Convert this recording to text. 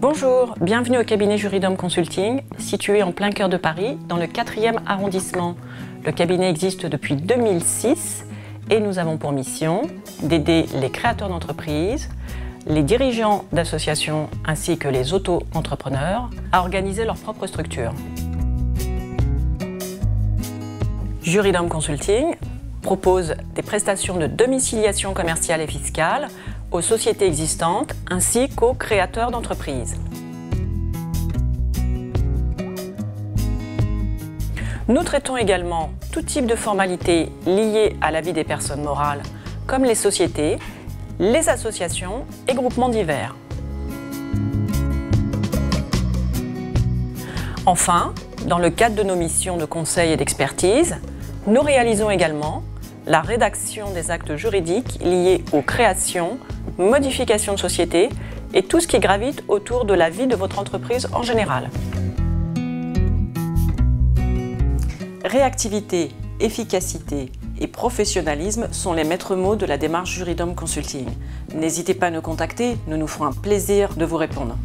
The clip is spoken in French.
Bonjour, bienvenue au cabinet Juridom Consulting, situé en plein cœur de Paris, dans le 4e arrondissement. Le cabinet existe depuis 2006 et nous avons pour mission d'aider les créateurs d'entreprises, les dirigeants d'associations ainsi que les auto-entrepreneurs à organiser leur propre structure. Juridom Consulting propose des prestations de domiciliation commerciale et fiscale aux sociétés existantes ainsi qu'aux créateurs d'entreprises. Nous traitons également tout type de formalités liées à la vie des personnes morales, comme les sociétés, les associations et groupements divers. Enfin, dans le cadre de nos missions de conseil et d'expertise, nous réalisons également la rédaction des actes juridiques liés aux créations, modifications de sociétés et tout ce qui gravite autour de la vie de votre entreprise en général. Réactivité, efficacité et professionnalisme sont les maîtres mots de la démarche Juridom Consulting. N'hésitez pas à nous contacter, nous ferons un plaisir de vous répondre.